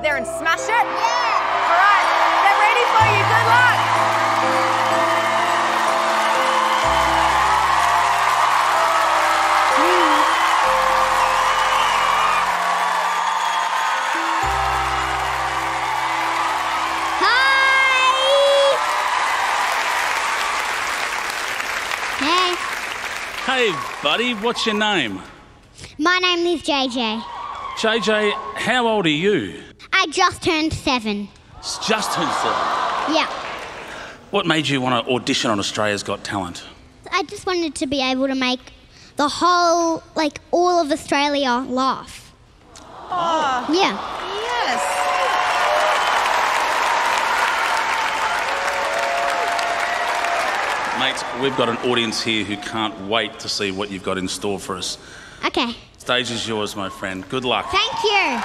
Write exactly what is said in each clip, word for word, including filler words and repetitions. out there and smash it? Yeah! All right, they're ready for you. Good luck. Hey, buddy, what's your name? My name is J J. J J, how old are you? I just turned seven. Just turned seven? Yeah. What made you want to audition on Australia's Got Talent? I just wanted to be able to make the whole, like, all of Australia laugh. Oh. Yeah. Yes. Mate, we've got an audience here who can't wait to see what you've got in store for us. Okay. Stage is yours, my friend. Good luck. Thank you.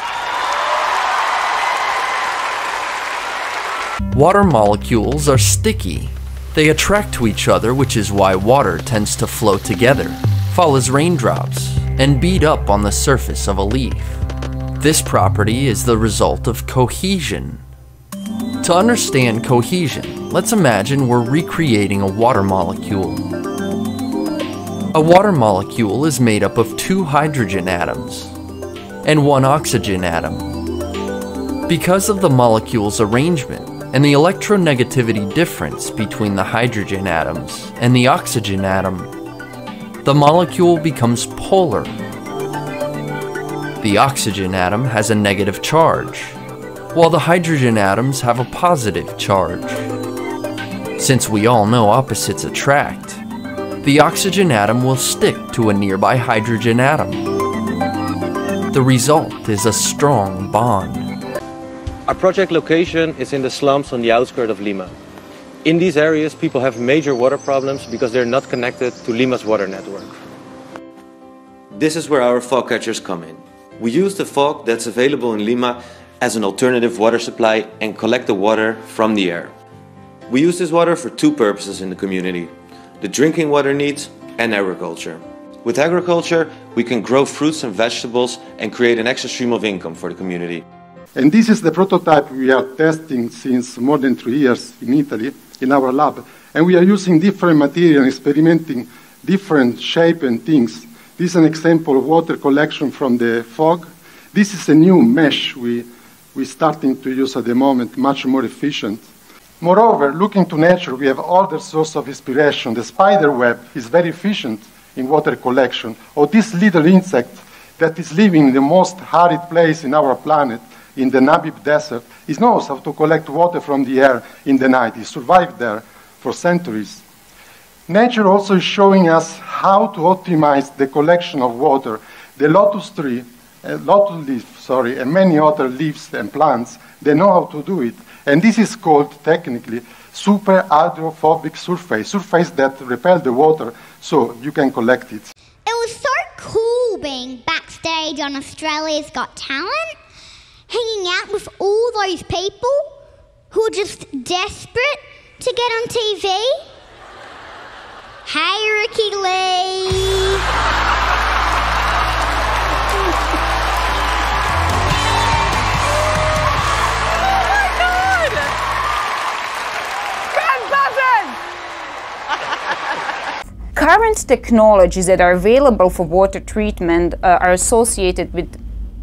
Water molecules are sticky. They attract to each other, which is why water tends to float together, fall as raindrops, and bead up on the surface of a leaf. This property is the result of cohesion. To understand cohesion, let's imagine we're recreating a water molecule. A water molecule is made up of two hydrogen atoms and one oxygen atom. Because of the molecule's arrangement and the electronegativity difference between the hydrogen atoms and the oxygen atom, the molecule becomes polar. The oxygen atom has a negative charge, while the hydrogen atoms have a positive charge. Since we all know opposites attract, the oxygen atom will stick to a nearby hydrogen atom. The result is a strong bond. Our project location is in the slums on the outskirts of Lima. In these areas, people have major water problems because they're not connected to Lima's water network. This is where our fog catchers come in. We use the fog that's available in Lima as an alternative water supply and collect the water from the air. We use this water for two purposes in the community: the drinking water needs and agriculture. With agriculture, we can grow fruits and vegetables and create an extra stream of income for the community. And this is the prototype we are testing since more than three years in Italy, in our lab. And we are using different material, experimenting different shape and things. This is an example of water collection from the fog. This is a new mesh we we're starting to use at the moment, much more efficient. Moreover, looking to nature, we have other sources of inspiration. The spider web is very efficient in water collection, or this little insect that is living in the most arid place in our planet, in the Namib Desert. It knows how to collect water from the air in the night. It survived there for centuries. Nature also is showing us how to optimize the collection of water. The lotus tree, a lotus leaf, sorry, and many other leaves and plants, they know how to do it. And this is called, technically, superhydrophobic surface, surface that repel the water so you can collect it. It was so cool being backstage on Australia's Got Talent, hanging out with all those people who are just desperate to get on T V. Hey, Ricky Lee. Current technologies that are available for water treatment uh, are associated with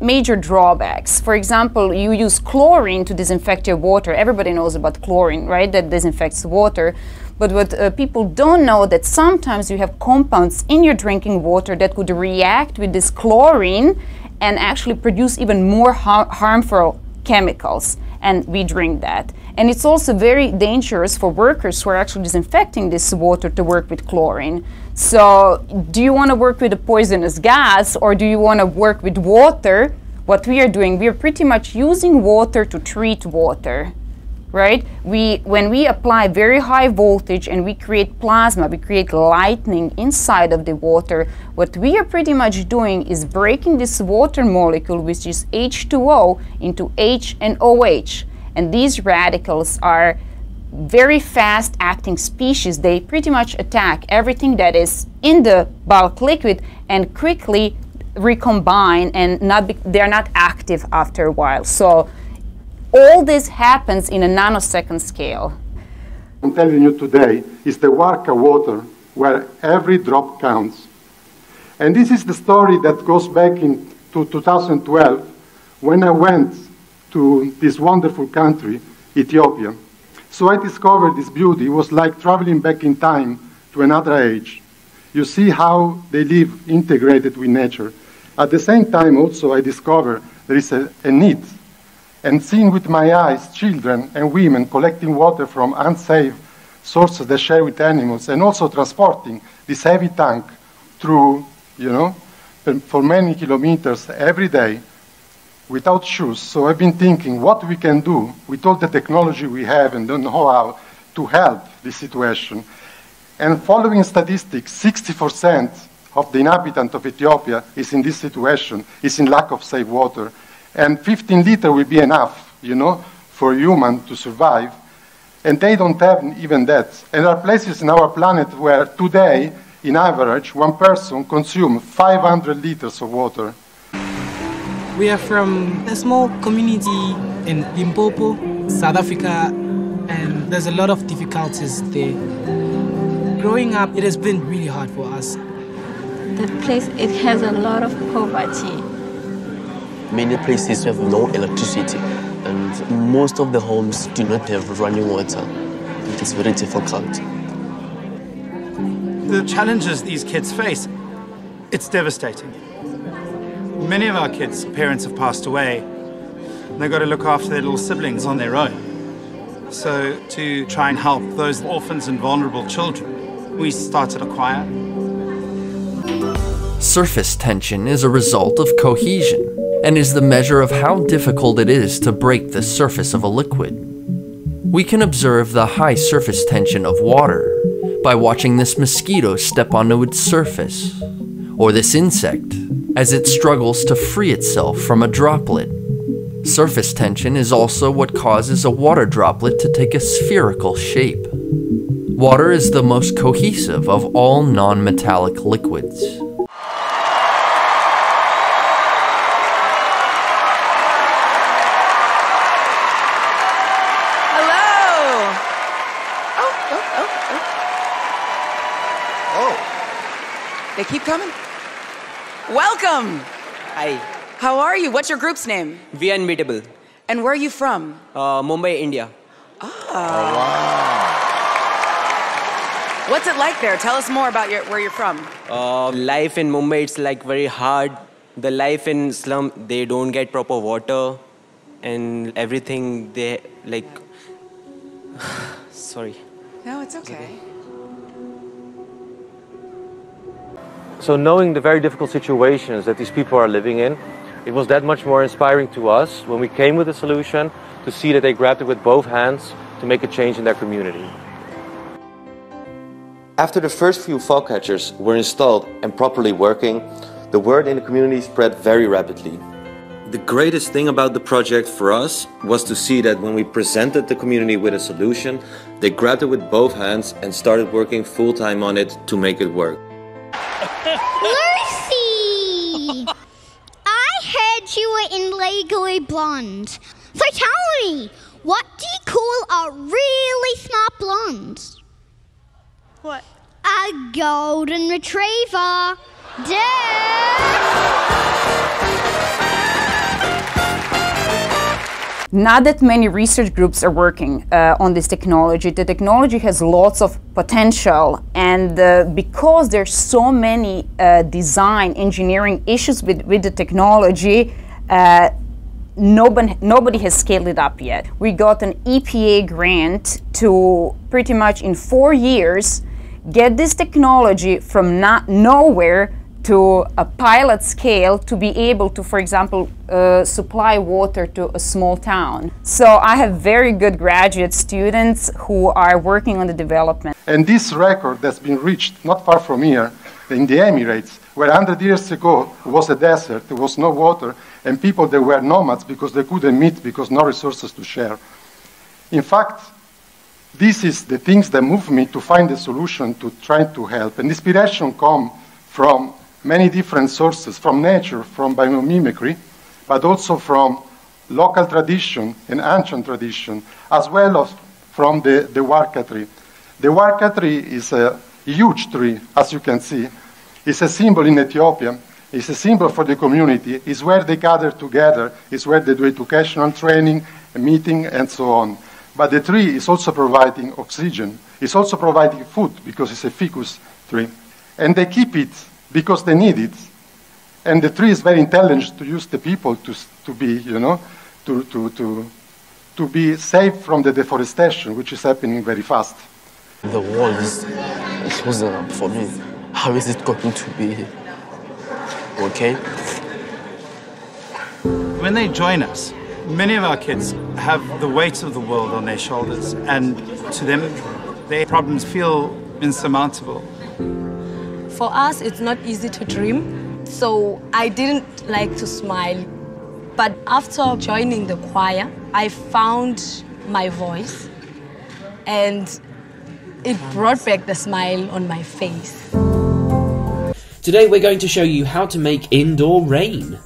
major drawbacks. For example, you use chlorine to disinfect your water. Everybody knows about chlorine, right? That disinfects water. But what uh, people don't know, that sometimes you have compounds in your drinking water that could react with this chlorine and actually produce even more har harmful chemicals. And we drink that. And it's also very dangerous for workers who are actually disinfecting this water to work with chlorine. So do you want to work with a poisonous gas, or do you want to work with water? What we are doing, we are pretty much using water to treat water, right? We, when we apply very high voltage and we create plasma, we create lightning inside of the water, what we are pretty much doing is breaking this water molecule, which is H two O, into H and O H. And these radicals are very fast acting species. They pretty much attack everything that is in the bulk liquid and quickly recombine, and not be, they're not active after a while. So All this happens in a nanosecond scale. I'm telling you today is the Warka Water, where every drop counts. And this is the story that goes back into two thousand twelve, when I went to this wonderful country, Ethiopia. So I discovered this beauty. It was like traveling back in time to another age. You see how they live integrated with nature. At the same time, also, I discovered there is a, a need. And seeing with my eyes children and women collecting water from unsafe sources they share with animals, and also transporting this heavy tank through, you know, for many kilometers every day without shoes. So I've been thinking what we can do with all the technology we have and don't know how to help this situation. And following statistics, sixty percent of the inhabitants of Ethiopia is in this situation, is in lack of safe water. And fifteen liters will be enough, you know, for humans to survive. And they don't have even that. And there are places in our planet where today, in average, one person consumes five hundred liters of water. We are from a small community in Limpopo, South Africa, and there's a lot of difficulties there. Growing up, it has been really hard for us. The place, it has a lot of poverty. Many places have no electricity, and most of the homes do not have running water. It is very difficult. The challenges these kids face, it's devastating. Many of our kids' parents have passed away, and they've got to look after their little siblings on their own. So to try and help those orphans and vulnerable children, we started a choir. Surface tension is a result of cohesion, and is the measure of how difficult it is to break the surface of a liquid. We can observe the high surface tension of water by watching this mosquito step onto its surface, or this insect, as it struggles to free itself from a droplet. Surface tension is also what causes a water droplet to take a spherical shape. Water is the most cohesive of all non-metallic liquids. They keep coming. Welcome. Hi. How are you? What's your group's name? V N Beatable. And where are you from? Uh, Mumbai, India. Ah. Oh, wow. What's it like there? Tell us more about your, where you're from. Uh, life in Mumbai, it's like very hard. The life in slum, they don't get proper water and everything. They like. Sorry. No, it's okay. It's okay. So knowing the very difficult situations that these people are living in, it was that much more inspiring to us when we came with a solution to see that they grabbed it with both hands to make a change in their community. After the first few fall catchers were installed and properly working, the word in the community spread very rapidly. The greatest thing about the project for us was to see that when we presented the community with a solution, they grabbed it with both hands and started working full-time on it to make it work. Lucy! I heard you were in Legally Blonde. So tell me, what do you call a really smart blonde? What? A golden retriever. Duh! Not that many research groups are working uh, on this technology. The technology has lots of potential, and uh, because there's so many uh, design engineering issues with, with the technology, uh, nobody, nobody has scaled it up yet. We got an E P A grant to pretty much in four years get this technology from not nowhere to a pilot scale to be able to, for example, uh, supply water to a small town. So I have very good graduate students who are working on the development. And this record that's been reached not far from here, in the Emirates, where one hundred years ago was a desert, there was no water, and people, they were nomads because they couldn't meet, because no resources to share. In fact, this is the things that move me to find a solution to try to help. And inspiration comes from many different sources, from nature, from biomimicry, but also from local tradition and ancient tradition, as well as from the, the Warka tree. The Warka tree is a huge tree, as you can see. It's a symbol in Ethiopia. It's a symbol for the community. It's where they gather together. It's where they do educational training, meeting, and so on. But the tree is also providing oxygen. It's also providing food, because it's a ficus tree. And they keep it because they need it. And the tree is very intelligent to use the people to, to be, you know, to, to, to, to be safe from the deforestation, which is happening very fast. The world is closing up for me. How is it going to be? Okay. When they join us, many of our kids have the weight of the world on their shoulders, and to them, their problems feel insurmountable. For us, it's not easy to dream, so I didn't like to smile. But after joining the choir, I found my voice, and it brought back the smile on my face. Today, we're going to show you how to make indoor rain.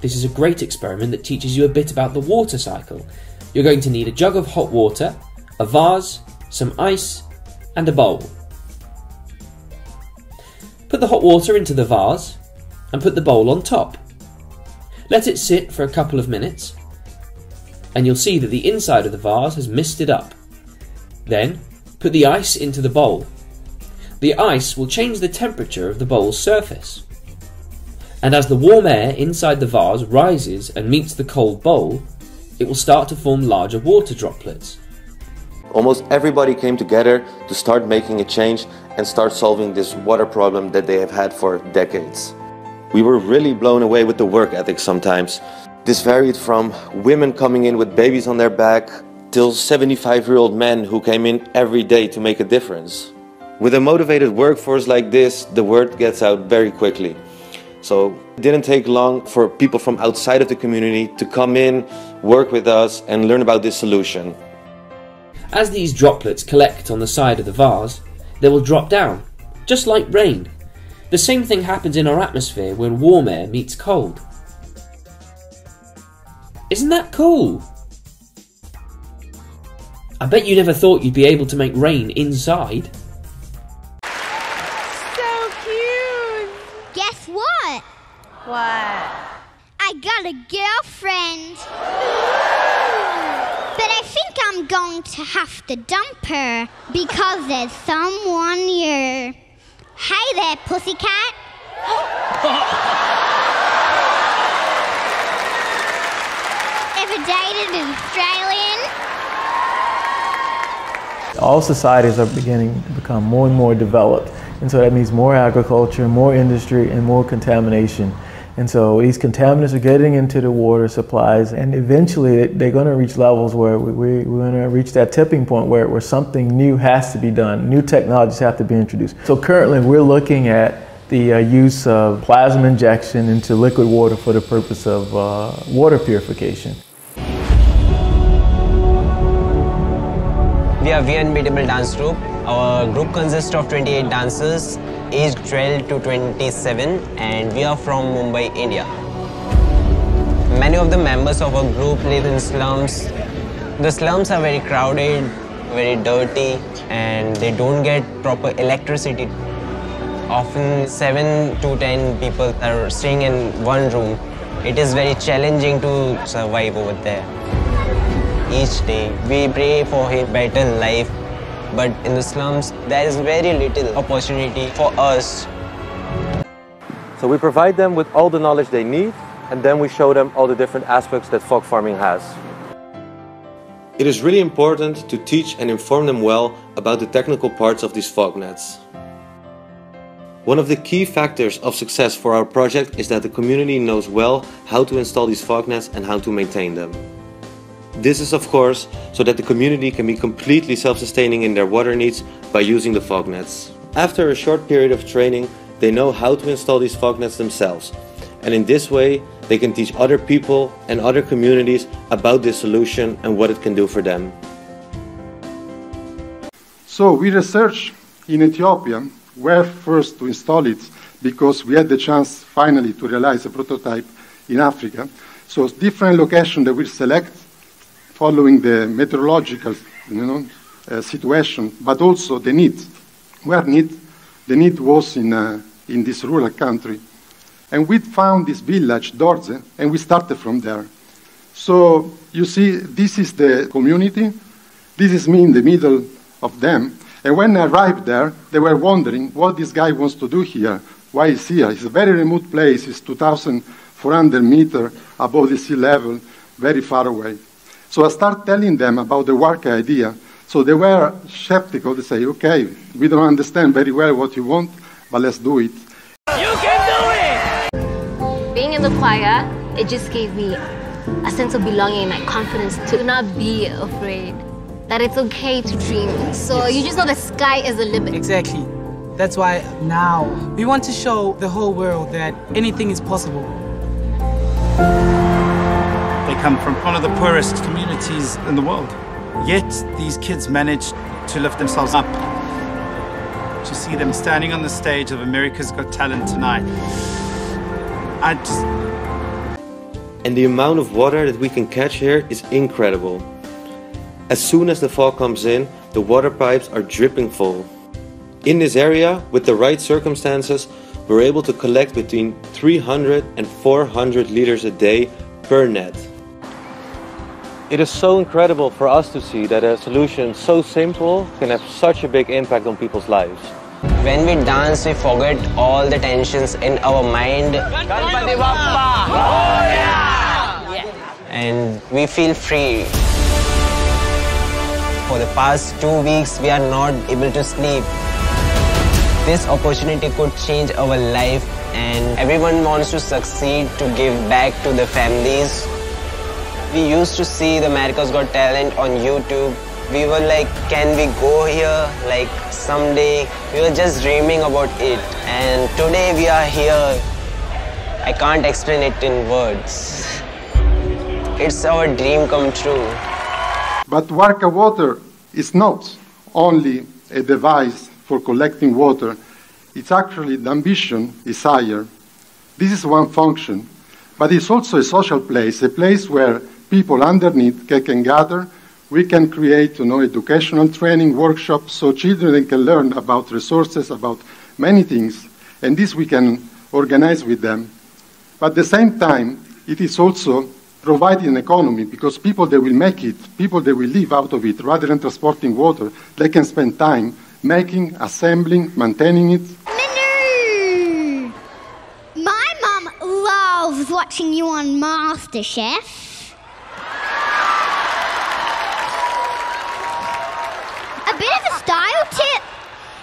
This is a great experiment that teaches you a bit about the water cycle. You're going to need a jug of hot water, a vase, some ice, and a bowl. Put the hot water into the vase and put the bowl on top. Let it sit for a couple of minutes, and you'll see that the inside of the vase has misted up. Then, put the ice into the bowl. The ice will change the temperature of the bowl's surface. And as the warm air inside the vase rises and meets the cold bowl, it will start to form larger water droplets. Almost everybody came together to start making a change and start solving this water problem that they have had for decades. We were really blown away with the work ethic sometimes. This varied from women coming in with babies on their back till seventy-five-year-old men who came in every day to make a difference. With a motivated workforce like this, the word gets out very quickly. So it didn't take long for people from outside of the community to come in, work with us, and learn about this solution. As these droplets collect on the side of the vase, they will drop down, just like rain. The same thing happens in our atmosphere when warm air meets cold. Isn't that cool? I bet you never thought you'd be able to make rain inside. What? I got a girlfriend. But I think I'm going to have to dump her because there's someone here. Hi there, pussycat. Ever dated an Australian? All societies are beginning to become more and more developed. And so that means more agriculture, more industry, and more contamination. And so these contaminants are getting into the water supplies, and eventually they're going to reach levels where we're going to reach that tipping point where, where something new has to be done. New technologies have to be introduced. So currently we're looking at the uh, use of plasma injection into liquid water for the purpose of uh, water purification. We are V N Beatable dance group. Our group consists of twenty-eight dancers, aged twelve to twenty-seven, and we are from Mumbai, India. Many of the members of our group live in slums. The slums are very crowded, very dirty, and they don't get proper electricity. Often seven to ten people are staying in one room. It is very challenging to survive over there. Each day, we pray for a better life. But in the slums, there is very little opportunity for us. So we provide them with all the knowledge they need, and then we show them all the different aspects that folk farming has. It is really important to teach and inform them well about the technical parts of these fog nets. One of the key factors of success for our project is that the community knows well how to install these fog nets and how to maintain them. This is, of course, so that the community can be completely self-sustaining in their water needs by using the fog nets. After a short period of training, they know how to install these fog nets themselves. And in this way, they can teach other people and other communities about this solution and what it can do for them. So we researched in Ethiopia where first to install it, because we had the chance finally to realize a prototype in Africa. So it's different location that we select following the meteorological you know, uh, situation, but also the need. Where need? The need was in, uh, in this rural country. And we found this village, Dorze, and we started from there. So you see, this is the community. This is me in the middle of them. And when I arrived there, they were wondering what this guy wants to do here. Why is he here? It's a very remote place. It's two thousand four hundred meters above the sea level, very far away. So I started telling them about the Warka idea. So they were skeptical. They say, okay, we don't understand very well what you want, but let's do it. You can do it! Being in the choir, it just gave me a sense of belonging and like confidence to not be afraid. That it's okay to dream. So yes. You just know the sky is the limit. Exactly. That's why now we want to show the whole world that anything is possible. They come from one of the poorest communities in the world. Yet these kids managed to lift themselves up. To see them standing on the stage of America's Got Talent tonight. I just... And the amount of water that we can catch here is incredible. As soon as the fall comes in, the water pipes are dripping full. In this area, with the right circumstances, we're able to collect between three hundred and four hundred liters a day per net. It is so incredible for us to see that a solution so simple can have such a big impact on people's lives. When we dance, we forget all the tensions in our mind. Ganpati Bappa! Moria! Yeah. And we feel free. For the past two weeks, we are not able to sleep. This opportunity could change our life, and everyone wants to succeed to give back to the families. We used to see the America's Got Talent on YouTube. We were like, can we go here? Like, someday. We were just dreaming about it. And today we are here. I can't explain it in words. It's our dream come true. But Warka Water is not only a device for collecting water. It's actually the ambition is higher. This is one function. But it's also a social place, a place where people underneath can, can gather. We can create you know, educational training workshops so children can learn about resources, about many things. And this we can organize with them. But at the same time, it is also providing an economy, because people that will make it, people that will live out of it, rather than transporting water, they can spend time making, assembling, maintaining it. Nanu! My mum loves watching you on MasterChef. A bit of a style tip.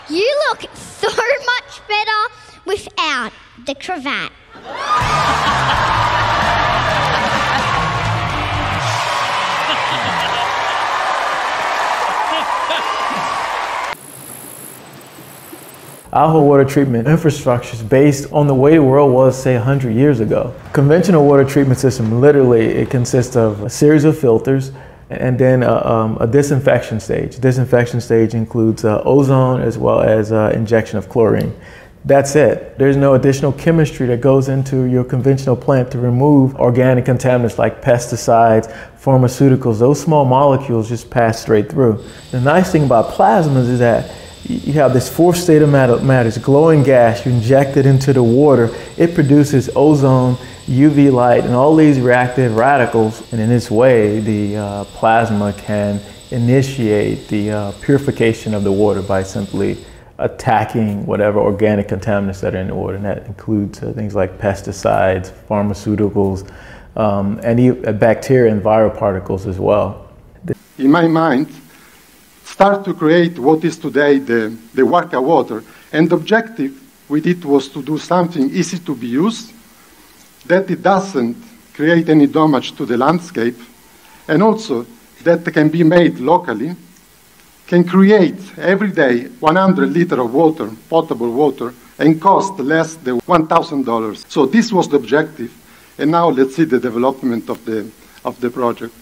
You look so much better without the cravat. Our whole water treatment infrastructure is based on the way the world was, say, one hundred years ago. Conventional water treatment system, literally, it consists of a series of filters and then a, um, a disinfection stage. Disinfection stage includes uh, ozone as well as uh, injection of chlorine. That's it. There's no additional chemistry that goes into your conventional plant to remove organic contaminants like pesticides, pharmaceuticals. Those small molecules just pass straight through. The nice thing about plasmas is that you have this fourth state of matter, matter, it's glowing gas. You inject it into the water. It produces ozone, U V light, and all these reactive radicals. And in this way, the uh, plasma can initiate the uh, purification of the water by simply attacking whatever organic contaminants that are in the water. And that includes uh, things like pesticides, pharmaceuticals, um, and e bacteria and viral particles as well. In my mind, start to create what is today the, the Warka Water. And the objective with it was to do something easy to be used, that it doesn't create any damage to the landscape, and also that can be made locally, can create every day one hundred liters of water, potable water, and cost less than one thousand dollars. So this was the objective, and now let's see the development of the, of the project.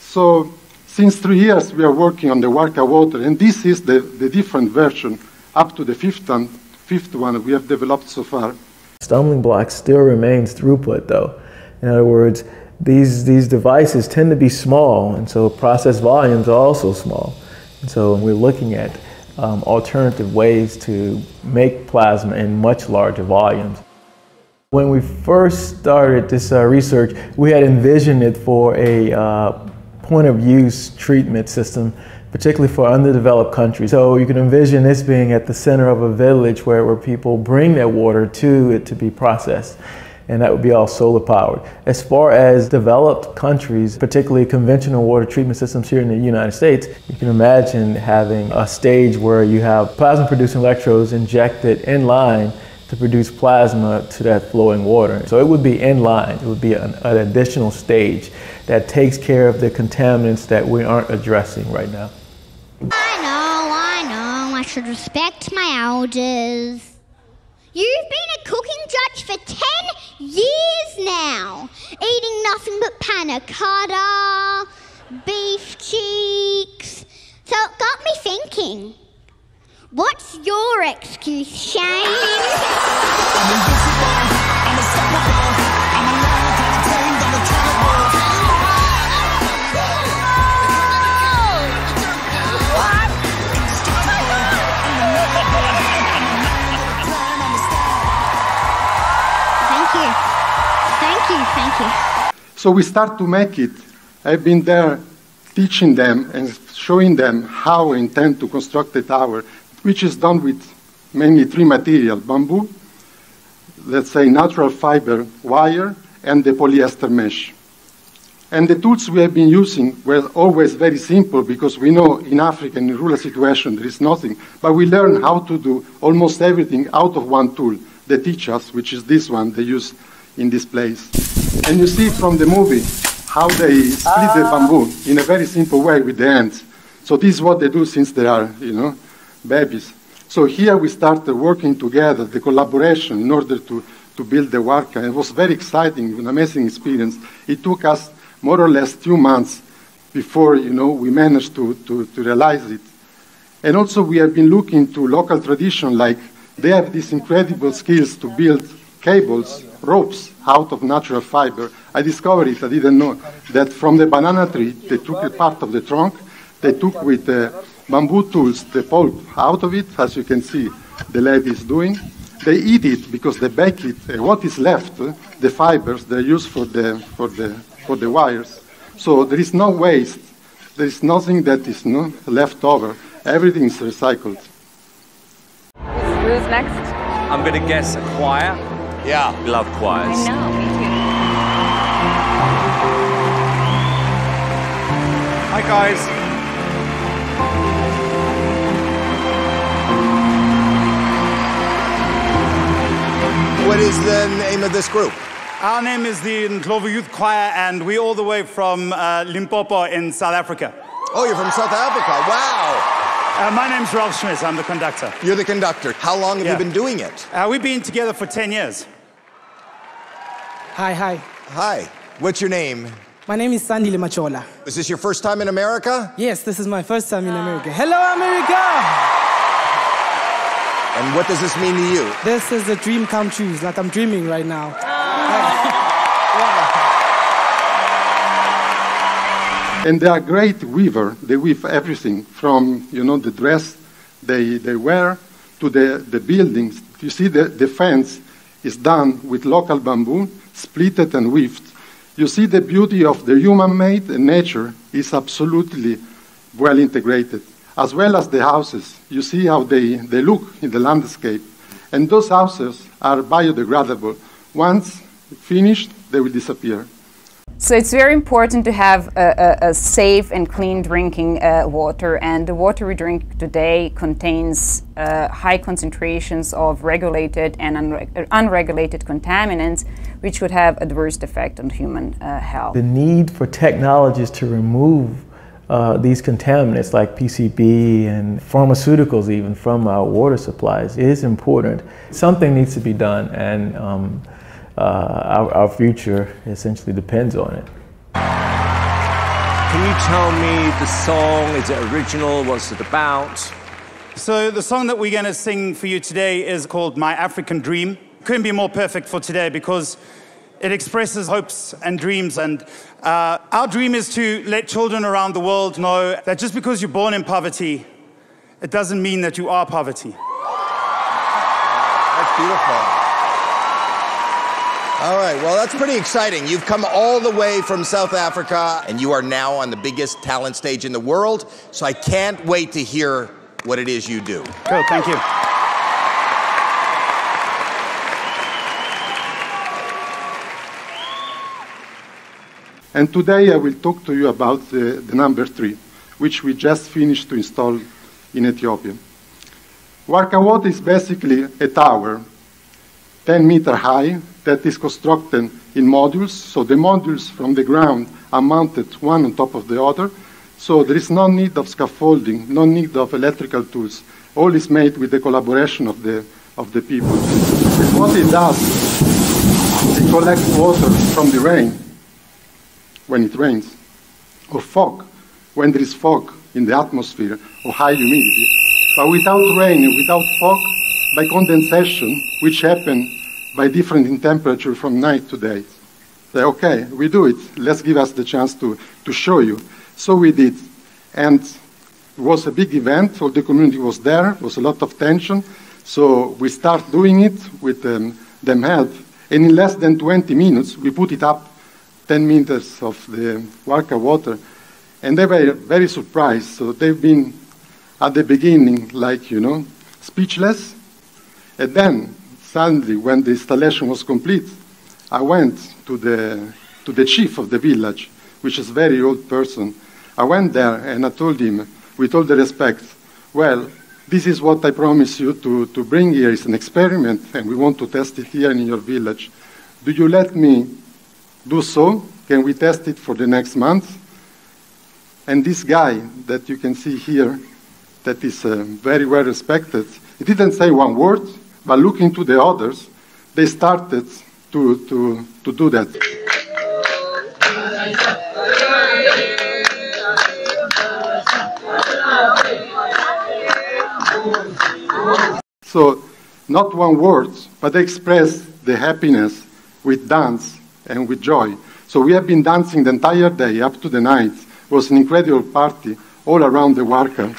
So, since three years, we are working on the Warka Water, and this is the, the different version, up to the fifth one, fifth one we have developed so far. Stumbling block still remains throughput, though. In other words, these these devices tend to be small, and so process volumes are also small. And so we're looking at um, alternative ways to make plasma in much larger volumes. When we first started this uh, research, we had envisioned it for a uh, point-of-use treatment system, particularly for underdeveloped countries. So you can envision this being at the center of a village where, where people bring their water to it to be processed, and that would be all solar powered. As far as developed countries, particularly conventional water treatment systems here in the United States, you can imagine having a stage where you have plasma producing electrodes injected in line to produce plasma to that flowing water. So it would be in line, it would be an, an additional stage that takes care of the contaminants that we aren't addressing right now. I know, I know, I should respect my elders. You've been a cooking judge for ten years now, eating nothing but panna cotta, beef cheeks. So it got me thinking, what's your excuse, Shane? Thank you. Thank you, thank you. So we start to make it. I've been there teaching them and showing them how I intend to construct a tower, which is done with mainly three materials: bamboo, let's say natural fiber wire, and the polyester mesh. And the tools we have been using were always very simple, because we know in Africa, in rural situation, there is nothing. But we learn how to do almost everything out of one tool they teach us, which is this one they use in this place. And you see from the movie how they split ah. the bamboo in a very simple way with the ends. So this is what they do since they are, you know, babies. So here we started working together, the collaboration, in order to, to build the Warka. It was very exciting, an amazing experience. It took us more or less two months before, you know, we managed to, to, to realize it. And also we have been looking to local tradition, like they have these incredible skills to build cables, ropes, out of natural fiber. I discovered it, I didn't know, that from the banana tree, they took a part of the trunk, they took with the uh, bamboo tools, the pulp out of it, as you can see the lady is doing. They eat it because they bake it. And what is left, the fibers, they use for the, for the, for the wires. So there is no waste. There is nothing that is no, left over. Everything is recycled. Who's next? I'm going to guess a choir. Yeah. I love choirs. I know, me too. Hi, guys. What is the name of this group? Our name is the Inclover Youth Choir, and we're all the way from uh, Limpopo in South Africa. Oh, you're from South Africa. Wow. Uh, my name's Ralph Schmitz. I'm the conductor. You're the conductor. How long have yeah. you been doing it? Uh, we've been together for ten years. Hi, hi. Hi. What's your name? My name is Sandy Limachola. Is this your first time in America? Yes, this is my first time in America. Hello, America! And what does this mean to you? This is a dream come true. Like, I'm dreaming right now. Yeah. And they are great weaver. They weave everything from, you know, the dress they, they wear to the, the buildings. You see, the, the fence is done with local bamboo, splitted and weaved. You see, the beauty of the human-made and nature is absolutely well integrated, as well as the houses. You see how they, they look in the landscape. And those houses are biodegradable. Once finished, they will disappear. So it's very important to have a, a, a safe and clean drinking uh, water. And the water we drink today contains uh, high concentrations of regulated and unre unregulated contaminants, which could have adverse effect on human uh, health. The need for technologies to remove Uh, these contaminants like P C B and pharmaceuticals even from our water supplies is important. Something needs to be done, and um, uh, our, our future essentially depends on it. Can you tell me the song? Is it original? What's it about? So the song that we're going to sing for you today is called My African Dream. Couldn't be more perfect for today, because It expresses hopes and dreams, and uh, our dream is to let children around the world know that just because you're born in poverty, it doesn't mean that you are poverty. That's beautiful. All right, well, that's pretty exciting. You've come all the way from South Africa, and you are now on the biggest talent stage in the world, so I can't wait to hear what it is you do. Cool, thank you. And today I will talk to you about the, the number three, which we just finished to install in Ethiopia. Warka Water is basically a tower, ten meter high, that is constructed in modules. So the modules from the ground are mounted one on top of the other. So there is no need of scaffolding, no need of electrical tools. All is made with the collaboration of the, of the people. And what it does, it collects water from the rain when it rains, or fog when there is fog in the atmosphere, or high humidity. But without rain and without fog, by condensation, which happens by different in temperature from night to day. Say, okay, we do it. Let's give us the chance to, to show you. So we did. And it was a big event. All the community was there. It was a lot of tension. So we start doing it with um, them help. And in less than twenty minutes, we put it up, ten meters of the Warka Water. And they were very surprised. So they've been, at the beginning, like, you know, speechless. And then, suddenly, when the installation was complete, I went to the, to the chief of the village, which is a very old person. I went there and I told him, with all the respect, well, this is what I promised you to, to bring here. It's an experiment, and we want to test it here in your village. Do you let me do so? Can we test it for the next month? And this guy that you can see here, that is uh, very well respected, he didn't say one word. But looking to the others, they started to, to, to do that. So, not one word, but they expressed the happiness with dance and with joy. So we have been dancing the entire day, up to the night. It was an incredible party all around the Warka.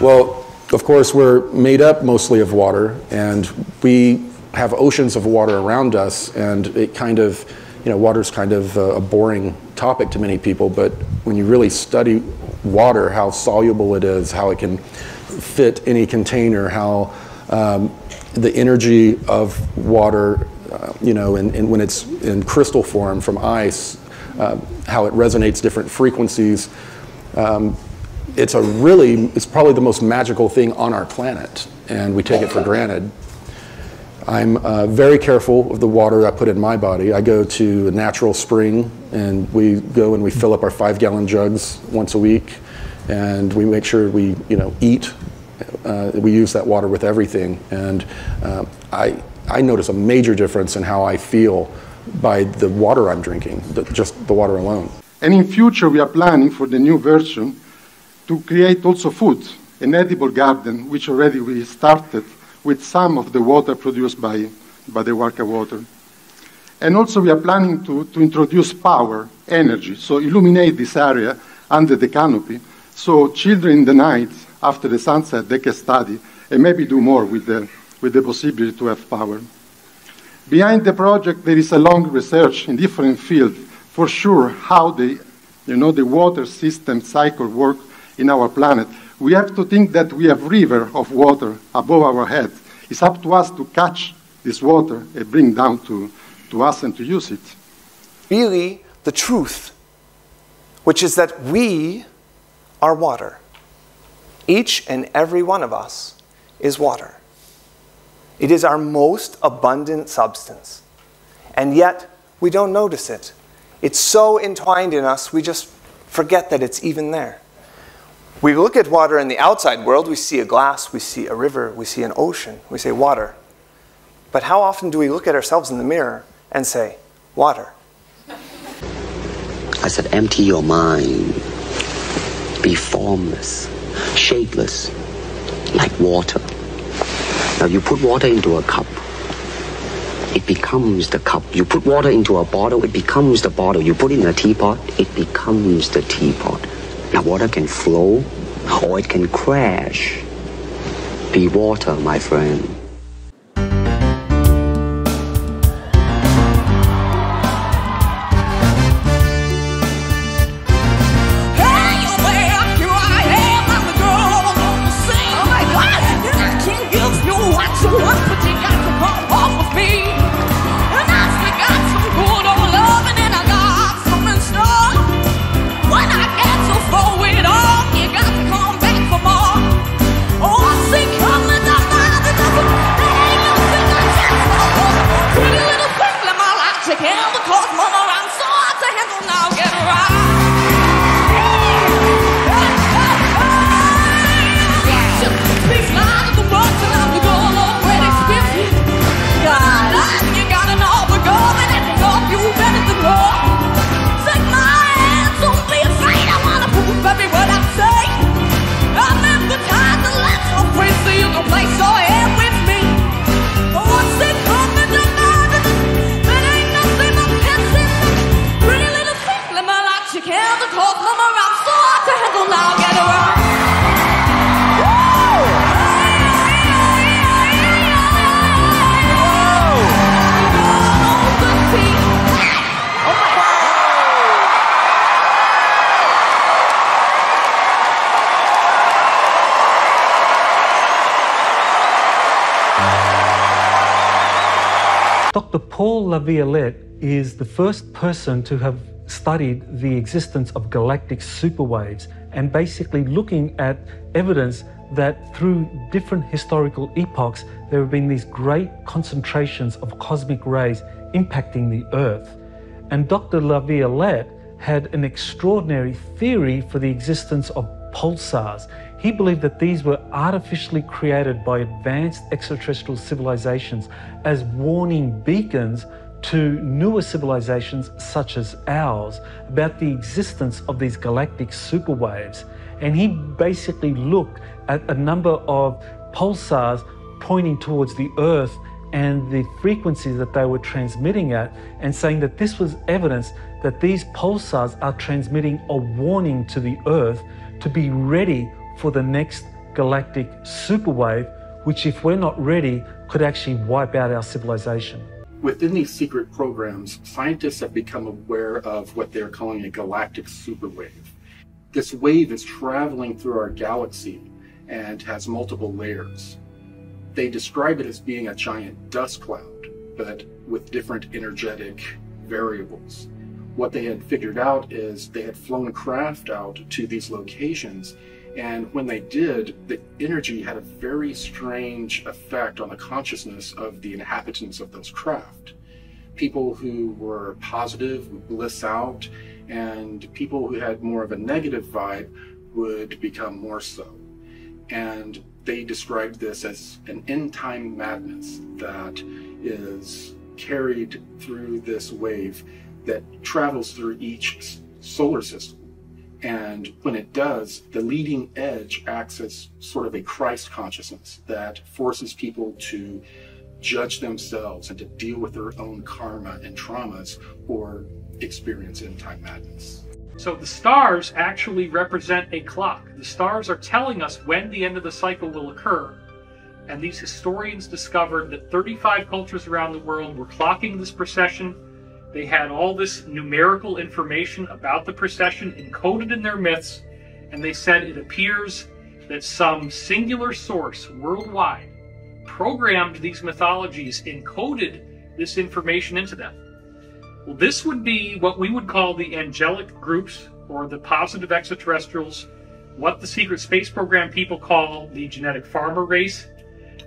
Well, of course, we're made up mostly of water, and we have oceans of water around us, and it kind of, you know, water's kind of a boring topic to many people, but when you really study water, how soluble it is, how it can fit any container, how um, the energy of water, Uh, you know, and, and when it's in crystal form from ice, uh, how it resonates different frequencies. Um, it's a really, it's probably the most magical thing on our planet, and we take it for granted. I'm uh, very careful of the water I put in my body. I go to a natural spring, and we go and we fill up our five-gallon jugs once a week, and we make sure we, you know, eat. Uh, we use that water with everything, and uh, I. I notice a major difference in how I feel by the water I'm drinking, the, just the water alone. And in future, we are planning for the new version to create also food, an edible garden, which already we started with some of the water produced by, by the Warka Water. And also we are planning to, to introduce power, energy, so illuminate this area under the canopy, so children in the night, after the sunset, they can study and maybe do more with the with the possibility to have power. Behind the project, there is a long research in different fields, for sure, how the, you know, the water system cycle work in our planet. We have to think that we have river of water above our head. It's up to us to catch this water and bring down to, to us and to use it. Really, the truth, which is that we are water. Each and every one of us is water. It is our most abundant substance, and yet we don't notice it. It's so entwined in us, we just forget that it's even there. We look at water in the outside world, we see a glass, we see a river, we see an ocean, we say water. But how often do we look at ourselves in the mirror and say, water? I said, empty your mind. be formless, shapeless, like water. Now you put water into a cup, it becomes the cup. You put water into a bottle, it becomes the bottle. You put it in a teapot, it becomes the teapot. Now water can flow or it can crash. Be water, my friend. Doctor Paul Laviolette is the first person to have studied the existence of galactic superwaves and basically looking at evidence that through different historical epochs there have been these great concentrations of cosmic rays impacting the Earth. And Doctor Laviolette had an extraordinary theory for the existence of pulsars. He believed that these were artificially created by advanced extraterrestrial civilizations as warning beacons to newer civilizations such as ours about the existence of these galactic superwaves. And he basically looked at a number of pulsars pointing towards the Earth and the frequencies that they were transmitting at, and saying that this was evidence that these pulsars are transmitting a warning to the Earth to be ready for the next galactic superwave, which, if we're not ready, could actually wipe out our civilization. Within these secret programs, scientists have become aware of what they're calling a galactic superwave. This wave is traveling through our galaxy and has multiple layers. They describe it as being a giant dust cloud, but with different energetic variables. What they had figured out is they had flown craft out to these locations, and when they did, the energy had a very strange effect on the consciousness of the inhabitants of those craft. People who were positive would bliss out, and people who had more of a negative vibe would become more so. And they described this as an end-time madness that is carried through this wave that travels through each solar system. And when it does, the leading edge acts as sort of a Christ consciousness that forces people to judge themselves and to deal with their own karma and traumas or experience end-time madness. So the stars actually represent a clock. The stars are telling us when the end of the cycle will occur. And these historians discovered that thirty-five cultures around the world were clocking this procession. They had all this numerical information about the procession encoded in their myths, and they said it appears that some singular source worldwide programmed these mythologies, encoded this information into them. Well, this would be what we would call the angelic groups, or the positive extraterrestrials, what the secret space program people call the genetic farmer race.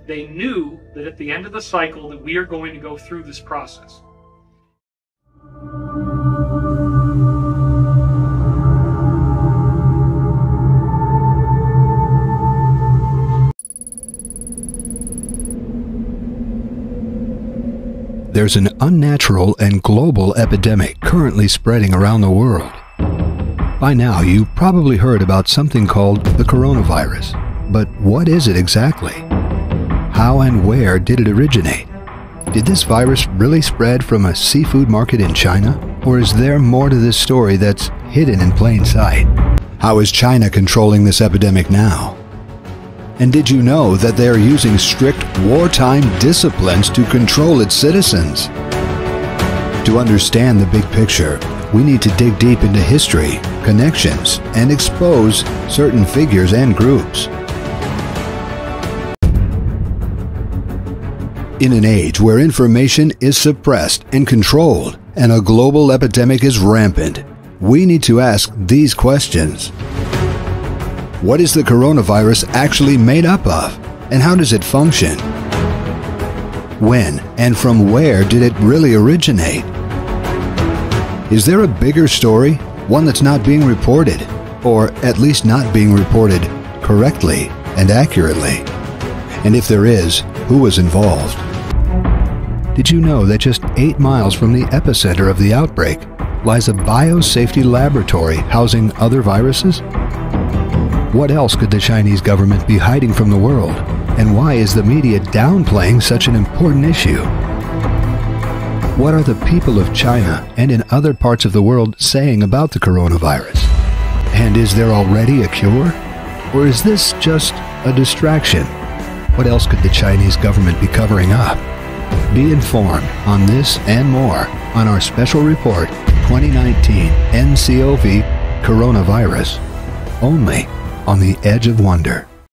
They knew that at the end of the cycle that we are going to go through this process. There's an unnatural and global epidemic currently spreading around the world. By now, you probably heard about something called the coronavirus. But what is it exactly? How and where did it originate? Did this virus really spread from a seafood market in China? Or is there more to this story that's hidden in plain sight? How is China controlling this epidemic now? And did you know that they are using strict wartime disciplines to control its citizens? To understand the big picture, we need to dig deep into history, connections, and expose certain figures and groups. In an age where information is suppressed and controlled, and a global epidemic is rampant, we need to ask these questions. What is the coronavirus actually made up of, and how does it function? When and from where did it really originate? Is there a bigger story, one that's not being reported, or at least not being reported correctly and accurately? And if there is, who was involved? Did you know that just eight miles from the epicenter of the outbreak lies a biosafety laboratory housing other viruses? What else could the Chinese government be hiding from the world? And why is the media downplaying such an important issue? What are the people of China and in other parts of the world saying about the coronavirus? And is there already a cure? Or is this just a distraction? What else could the Chinese government be covering up? Be informed on this and more on our special report, twenty nineteen N C O V Coronavirus, only on the Edge of Wonder.